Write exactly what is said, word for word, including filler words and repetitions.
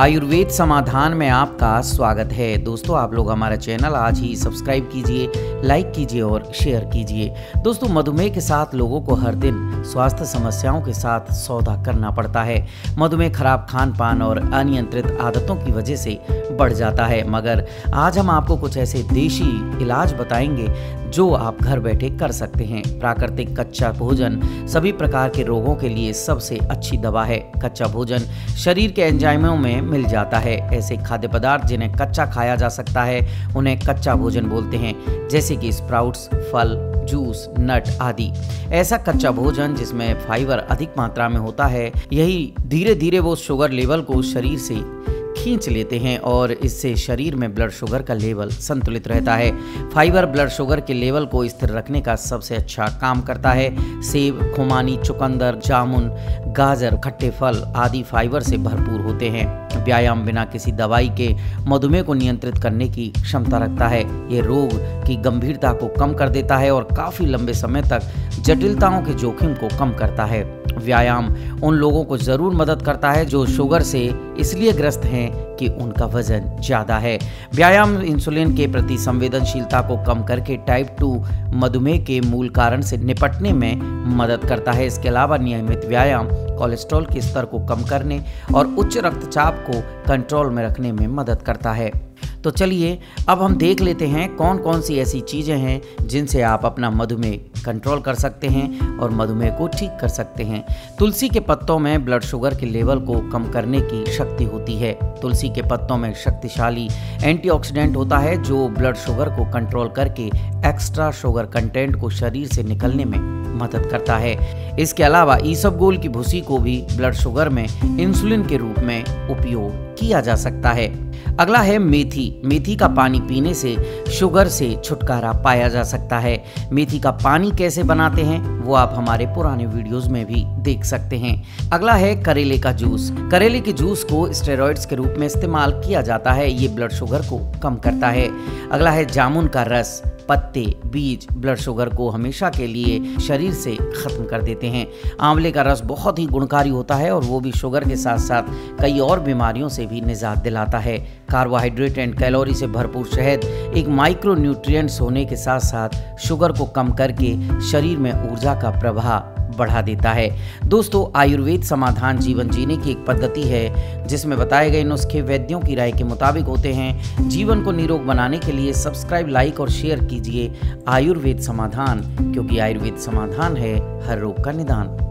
आयुर्वेद समाधान में आपका स्वागत है। दोस्तों, आप लोग हमारा चैनल आज ही सब्सक्राइब कीजिए, लाइक कीजिए और शेयर कीजिए। दोस्तों, मधुमेह के साथ लोगों को हर दिन स्वास्थ्य समस्याओं के साथ सौदा करना पड़ता है। मधुमेह खराब खान पान और अनियंत्रित आदतों की वजह से बढ़ जाता है, मगर आज हम आपको कुछ ऐसे देशी इलाज बताएंगे जो आप घर बैठे कर सकते हैं। प्राकृतिक कच्चा भोजन सभी प्रकार के रोगों के लिए सबसे अच्छी दवा है। कच्चा भोजन शरीर के एंजाइमों में मिल जाता है। ऐसे खाद्य पदार्थ जिन्हें कच्चा खाया जा सकता है उन्हें कच्चा भोजन बोलते हैं, जैसे कि स्प्राउट्स, फल, जूस, नट आदि। ऐसा कच्चा भोजन जिसमें फाइबर अधिक मात्रा में होता है, यही धीरे धीरे वो शुगर लेवल को शरीर से खींच लेते हैं और इससे शरीर में ब्लड शुगर का लेवल संतुलित रहता है। फाइबर ब्लड शुगर के लेवल को स्थिर रखने का सबसे अच्छा काम करता है। सेब, खुमानी, चुकंदर, जामुन, गाजर, खट्टे फल आदि फाइबर से भरपूर होते हैं। व्यायाम बिना किसी दवाई के मधुमेह को नियंत्रित करने की क्षमता रखता है। ये रोग की गंभीरता को कम कर देता है और काफ़ी लंबे समय तक जटिलताओं के जोखिम को कम करता है। व्यायाम उन लोगों को ज़रूर मदद करता है जो शुगर से इसलिए ग्रस्त हैं कि उनका वजन ज़्यादा है। व्यायाम इंसुलिन के प्रति संवेदनशीलता को कम करके टाइप टू मधुमेह के मूल कारण से निपटने में मदद करता है। इसके अलावा नियमित व्यायाम कोलेस्ट्रॉल के स्तर को कम करने और उच्च रक्तचाप को कंट्रोल में रखने में मदद करता है। तो चलिए अब हम देख लेते हैं कौन कौन सी ऐसी चीज़ें हैं जिनसे आप अपना मधुमेह कंट्रोल कर सकते हैं और मधुमेह को ठीक कर सकते हैं। तुलसी के पत्तों में ब्लड शुगर के लेवल को कम करने की शक्ति होती है। तुलसी के पत्तों में शक्तिशाली एंटीऑक्सीडेंट होता है जो ब्लड शुगर को कंट्रोल करके एक्स्ट्रा शुगर कंटेंट को शरीर से निकलने में मदद करता है। इसके अलावा ईसबगोल की भूसी को भी ब्लड शुगर में इंसुलिन के रूप में उपयोग किया जा सकता है। अगला है मेथी। मेथी का पानी पीने से शुगर से छुटकारा पाया जा सकता है। मेथी का पानी कैसे बनाते हैं वो आप हमारे पुराने वीडियोस में भी देख सकते हैं। अगला है करेले का जूस। करेले के जूस को स्टेरॉइड्स के रूप में इस्तेमाल किया जाता है। ये ब्लड शुगर को कम करता है। अगला है जामुन का रस। पत्ते, बीज ब्लड शुगर को हमेशा के लिए शरीर से खत्म कर देते हैं। आंवले का रस बहुत ही गुणकारी होता है और वो भी शुगर के साथ साथ कई और बीमारियों से भी निजात दिलाता है। कार्बोहाइड्रेट एंड कैलोरी से भरपूर शहद एक माइक्रो न्यूट्रिएंट्स होने के साथ साथ शुगर को कम करके शरीर में ऊर्जा का प्रवाह बढ़ा देता है। दोस्तों, आयुर्वेद समाधान जीवन जीने की एक पद्धति है जिसमें बताए गए नुस्खे वैद्यों की राय के मुताबिक होते हैं। जीवन को निरोग बनाने के लिए सब्सक्राइब, लाइक और शेयर कीजिए आयुर्वेद समाधान, क्योंकि आयुर्वेद समाधान है हर रोग का निदान।